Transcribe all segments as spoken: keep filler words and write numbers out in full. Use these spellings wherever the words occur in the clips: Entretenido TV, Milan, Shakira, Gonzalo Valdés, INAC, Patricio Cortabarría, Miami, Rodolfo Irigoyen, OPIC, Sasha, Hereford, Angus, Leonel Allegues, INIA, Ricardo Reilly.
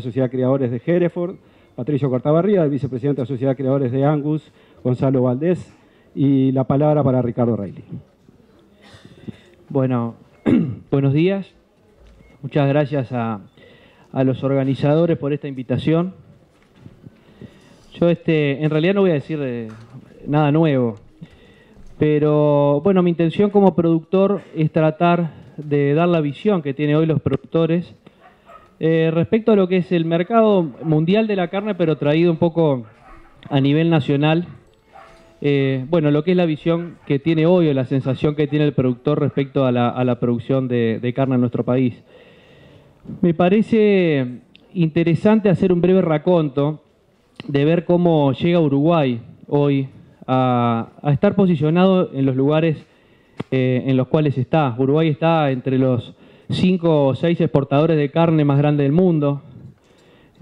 la Sociedad de Criadores de Hereford, Patricio Cortabarría, el vicepresidente de la Sociedad de Criadores de Angus, Gonzalo Valdés, y la palabra para Ricardo Reilly. Bueno, buenos días. Muchas gracias a, a los organizadores por esta invitación. Yo este, en realidad no voy a decir eh, nada nuevo, pero bueno, mi intención como productor es tratar de dar la visión que tienen hoy los productores eh, respecto a lo que es el mercado mundial de la carne, pero traído un poco a nivel nacional. Eh, bueno, lo que es la visión que tiene hoy o la sensación que tiene el productor respecto a la, a la producción de, de carne en nuestro país. Me parece interesante hacer un breve raconto de ver cómo llega Uruguay hoy a, a estar posicionado en los lugares eh, en los cuales está. Uruguay está entre los cinco o seis exportadores de carne más grandes del mundo,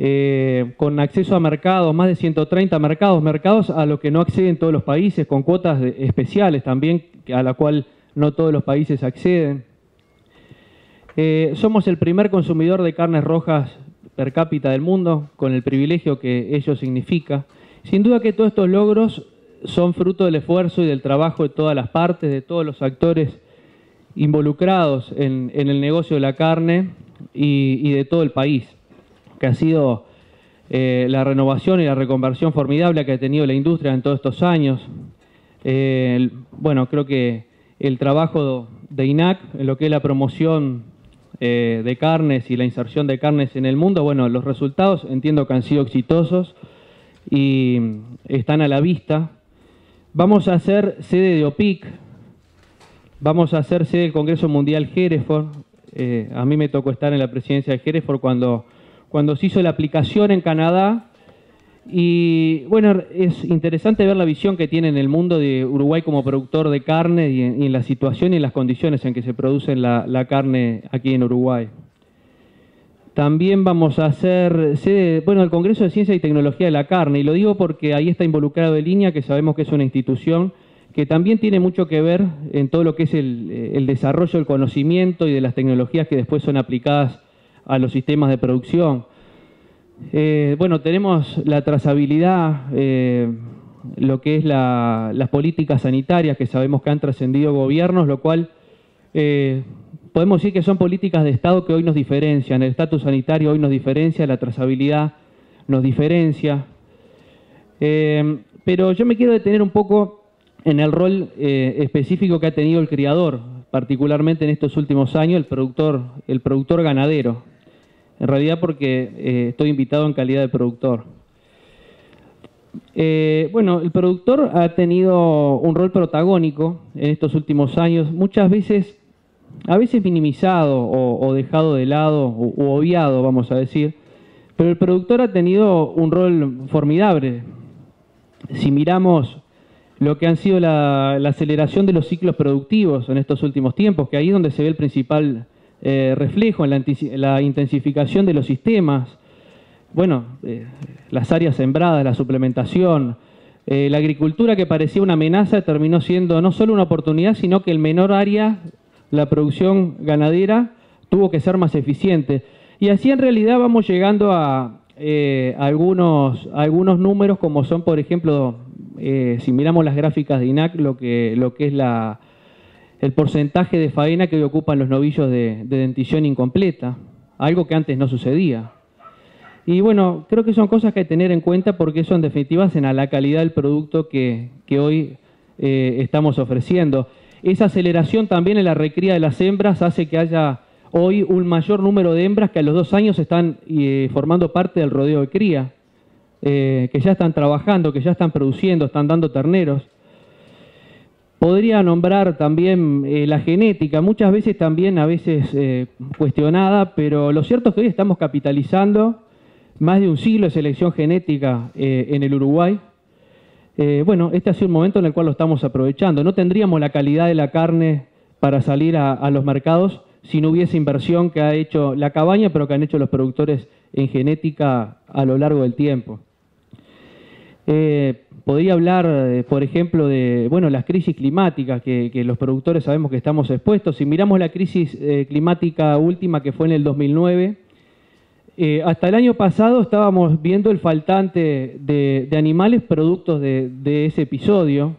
Eh, con acceso a mercados, más de ciento treinta mercados, mercados a los que no acceden todos los países, con cuotas de, especiales también, a la cual no todos los países acceden. Eh, somos el primer consumidor de carnes rojas per cápita del mundo, con el privilegio que ello significa. Sin duda que todos estos logros son fruto del esfuerzo y del trabajo de todas las partes, de todos los actores involucrados en, en el negocio de la carne y, y de todo el país, que ha sido eh, la renovación y la reconversión formidable que ha tenido la industria en todos estos años. Eh, el, bueno, creo que el trabajo de I N A C, en lo que es la promoción eh, de carnes y la inserción de carnes en el mundo, bueno, los resultados entiendo que han sido exitosos y están a la vista. Vamos a ser sede de O P I C, vamos a ser sede del Congreso Mundial Hereford. Eh, a mí me tocó estar en la presidencia de Hereford cuando... cuando se hizo la aplicación en Canadá, y bueno, es interesante ver la visión que tiene en el mundo de Uruguay como productor de carne y en, y en la situación y en las condiciones en que se produce la, la carne aquí en Uruguay. También vamos a hacer sede, bueno, el Congreso de Ciencia y Tecnología de la Carne, y lo digo porque ahí está involucrado el I N I A, que sabemos que es una institución que también tiene mucho que ver en todo lo que es el, el desarrollo del conocimiento y de las tecnologías que después son aplicadas a los sistemas de producción. Eh, bueno, tenemos la trazabilidad, eh, lo que es la, las políticas sanitarias que sabemos que han trascendido gobiernos, lo cual eh, podemos decir que son políticas de Estado que hoy nos diferencian. El estatus sanitario hoy nos diferencia, la trazabilidad nos diferencia. Eh, pero yo me quiero detener un poco en el rol eh, específico que ha tenido el criador, particularmente en estos últimos años, el productor, el productor ganadero. En realidad porque eh, estoy invitado en calidad de productor. Eh, bueno, el productor ha tenido un rol protagónico en estos últimos años, muchas veces, a veces minimizado o, o dejado de lado o, o obviado, vamos a decir, pero el productor ha tenido un rol formidable. Si miramos lo que han sido la, la aceleración de los ciclos productivos en estos últimos tiempos, que ahí es donde se ve el principal eh, reflejo, en la, la intensificación de los sistemas, bueno, eh, las áreas sembradas, la suplementación, eh, la agricultura que parecía una amenaza terminó siendo no solo una oportunidad, sino que el menor área, la producción ganadera, tuvo que ser más eficiente. Y así en realidad vamos llegando a eh, algunos, algunos números, como son, por ejemplo, Eh, si miramos las gráficas de I N A C, lo que, lo que es la, el porcentaje de faena que hoy ocupan los novillos de, de dentición incompleta, algo que antes no sucedía. Y bueno, creo que son cosas que hay que tener en cuenta porque eso en definitiva hacen a la calidad del producto que, que hoy eh, estamos ofreciendo. Esa aceleración también en la recría de las hembras hace que haya hoy un mayor número de hembras que a los dos años están eh, formando parte del rodeo de cría. Eh, que ya están trabajando, que ya están produciendo, están dando terneros. Podría nombrar también eh, la genética, muchas veces también a veces eh, cuestionada, pero lo cierto es que hoy estamos capitalizando más de un siglo de selección genética eh, en el Uruguay. Eh, bueno, este ha sido un momento en el cual lo estamos aprovechando. No tendríamos la calidad de la carne para salir a, a los mercados si no hubiese inversión que ha hecho la cabaña, pero que han hecho los productores en genética a lo largo del tiempo. Eh, podría hablar, eh, por ejemplo, de bueno, las crisis climáticas que, que los productores sabemos que estamos expuestos. Si miramos la crisis eh, climática última que fue en el dos mil nueve, Eh, hasta el año pasado estábamos viendo el faltante de, de animales productos de, de ese episodio.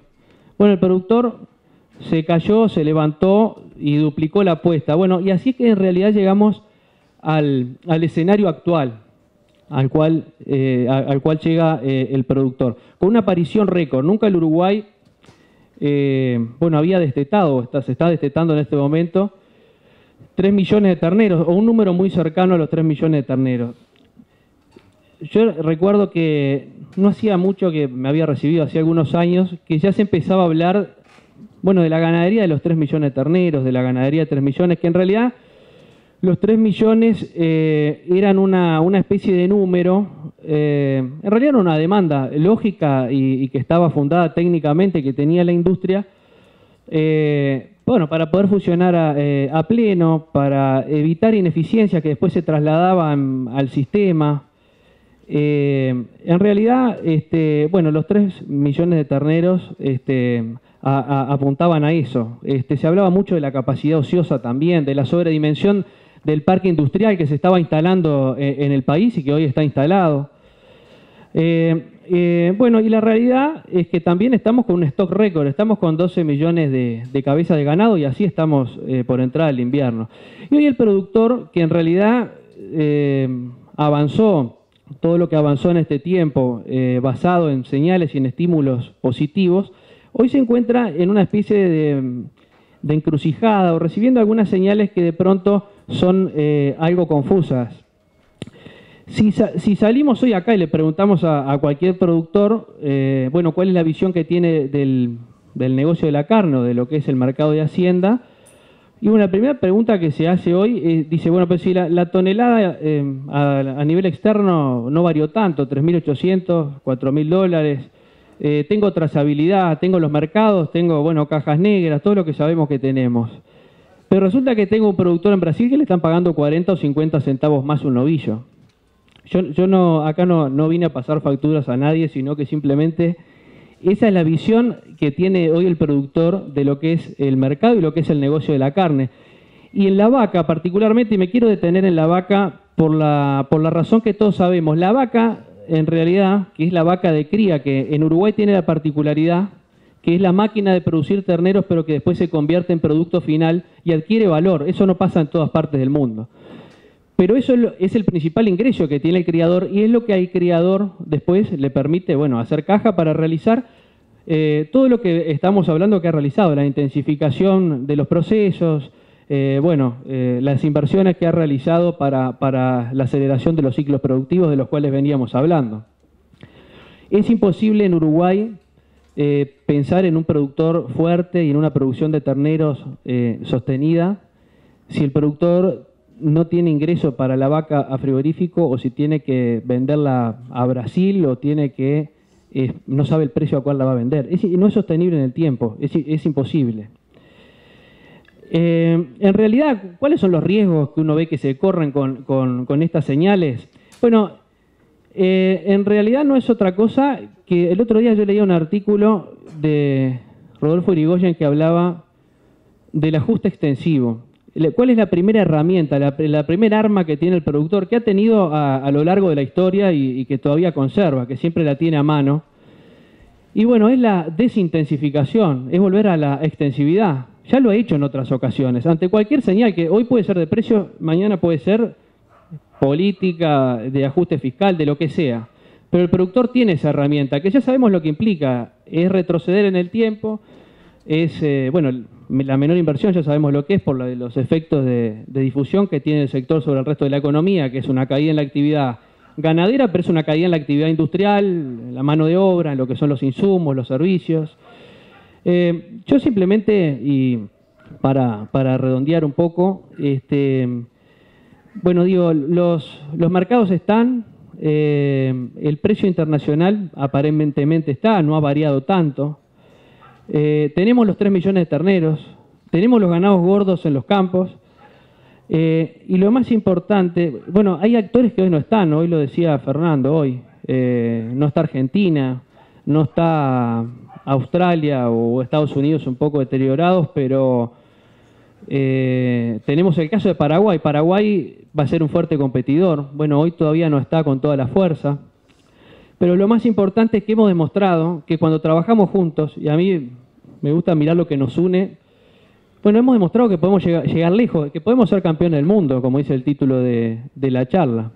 Bueno, el productor se cayó, se levantó y duplicó la apuesta. Bueno, y así es que en realidad llegamos al, al escenario actual, al cual, eh, al cual llega eh, el productor. Con una aparición récord. Nunca el Uruguay, eh, bueno, había destetado, está, se está destetando en este momento, tres millones de terneros, o un número muy cercano a los tres millones de terneros. Yo recuerdo que no hacía mucho que me había recibido, hacía algunos años, que ya se empezaba a hablar, bueno, de la ganadería de los tres millones de terneros, de la ganadería de tres millones, que en realidad los tres millones eh, eran una, una especie de número, eh, en realidad era una demanda lógica y, y que estaba fundada técnicamente, que tenía la industria, eh, bueno, para poder funcionar a, eh, a pleno, para evitar ineficiencias que después se trasladaban al sistema. Eh, en realidad, este, bueno, los tres millones de terneros este, a, a, apuntaban a eso. Este, se hablaba mucho de la capacidad ociosa también, de la sobredimensión del parque industrial que se estaba instalando en, en el país y que hoy está instalado. Eh, Eh, bueno, y la realidad es que también estamos con un stock récord, estamos con doce millones de, de cabezas de ganado y así estamos eh, por entrar al invierno. Y hoy el productor, que en realidad eh, avanzó, todo lo que avanzó en este tiempo, eh, basado en señales y en estímulos positivos, hoy se encuentra en una especie de, de encrucijada o recibiendo algunas señales que de pronto son eh, algo confusas. Si, si salimos hoy acá y le preguntamos a, a cualquier productor, eh, bueno, cuál es la visión que tiene del, del negocio de la carne o de lo que es el mercado de Hacienda, y bueno, la primera pregunta que se hace hoy eh, dice, bueno, pues si la, la tonelada eh, a, a nivel externo no varió tanto, tres mil ochocientos, cuatro mil dólares, eh, tengo trazabilidad, tengo los mercados, tengo, bueno, cajas negras, todo lo que sabemos que tenemos. Pero resulta que tengo un productor en Brasil que le están pagando cuarenta o cincuenta centavos más un novillo. Yo, yo no, acá no, no vine a pasar facturas a nadie, sino que simplemente esa es la visión que tiene hoy el productor de lo que es el mercado y lo que es el negocio de la carne. Y en la vaca particularmente, y me quiero detener en la vaca por la, por la razón que todos sabemos. La vaca, en realidad, que es la vaca de cría, que en Uruguay tiene la particularidad, que es la máquina de producir terneros, pero que después se convierte en producto final y adquiere valor. Eso no pasa en todas partes del mundo. Pero eso es el principal ingreso que tiene el criador y es lo que al criador después le permite, bueno, hacer caja para realizar eh, todo lo que estamos hablando que ha realizado, la intensificación de los procesos, eh, bueno, eh, las inversiones que ha realizado para, para la aceleración de los ciclos productivos de los cuales veníamos hablando. Es imposible en Uruguay eh, pensar en un productor fuerte y en una producción de terneros eh, sostenida si el productor no tiene ingreso para la vaca a frigorífico o si tiene que venderla a Brasil o tiene que eh, no sabe el precio a cuál la va a vender. Es, no es sostenible en el tiempo, es, es imposible. Eh, en realidad, ¿cuáles son los riesgos que uno ve que se corren con, con, con estas señales? Bueno, eh, en realidad no es otra cosa que el otro día yo leía un artículo de Rodolfo Irigoyen que hablaba del ajuste extensivo. ¿Cuál es la primera herramienta, la, la primera arma que tiene el productor, que ha tenido a, a lo largo de la historia y, y que todavía conserva, que siempre la tiene a mano? Y bueno, es la desintensificación, es volver a la extensividad. Ya lo ha hecho en otras ocasiones. Ante cualquier señal, que hoy puede ser de precio, mañana puede ser política, de ajuste fiscal, de lo que sea. Pero el productor tiene esa herramienta, que ya sabemos lo que implica. Es retroceder en el tiempo, es, eh, bueno, la menor inversión ya sabemos lo que es por los efectos de, de difusión que tiene el sector sobre el resto de la economía, que es una caída en la actividad ganadera, pero es una caída en la actividad industrial, en la mano de obra, en lo que son los insumos, los servicios. Eh, yo simplemente, y para, para redondear un poco, este, bueno, digo, los, los mercados están, eh, el precio internacional aparentemente está, no ha variado tanto. Eh, tenemos los tres millones de terneros, tenemos los ganados gordos en los campos, eh, y lo más importante, bueno, hay actores que hoy no están, hoy lo decía Fernando, hoy, eh, no está Argentina, no está Australia o Estados Unidos un poco deteriorados, pero eh, tenemos el caso de Paraguay. Paraguay va a ser un fuerte competidor. Bueno, hoy todavía no está con toda la fuerza, pero lo más importante es que hemos demostrado que cuando trabajamos juntos, y a mí me gusta mirar lo que nos une, bueno, hemos demostrado que podemos llegar, llegar lejos, que podemos ser campeones del mundo, como dice el título de, de la charla.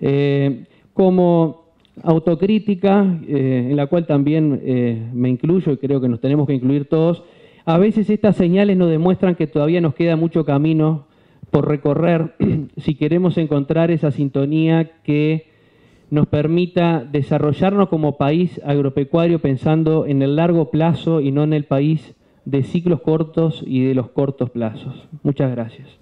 Eh, como autocrítica, eh, en la cual también eh, me incluyo y creo que nos tenemos que incluir todos, a veces estas señales nos demuestran que todavía nos queda mucho camino por recorrer si queremos encontrar esa sintonía que nos permita desarrollarnos como país agropecuario pensando en el largo plazo y no en el país de ciclos cortos y de los cortos plazos. Muchas gracias.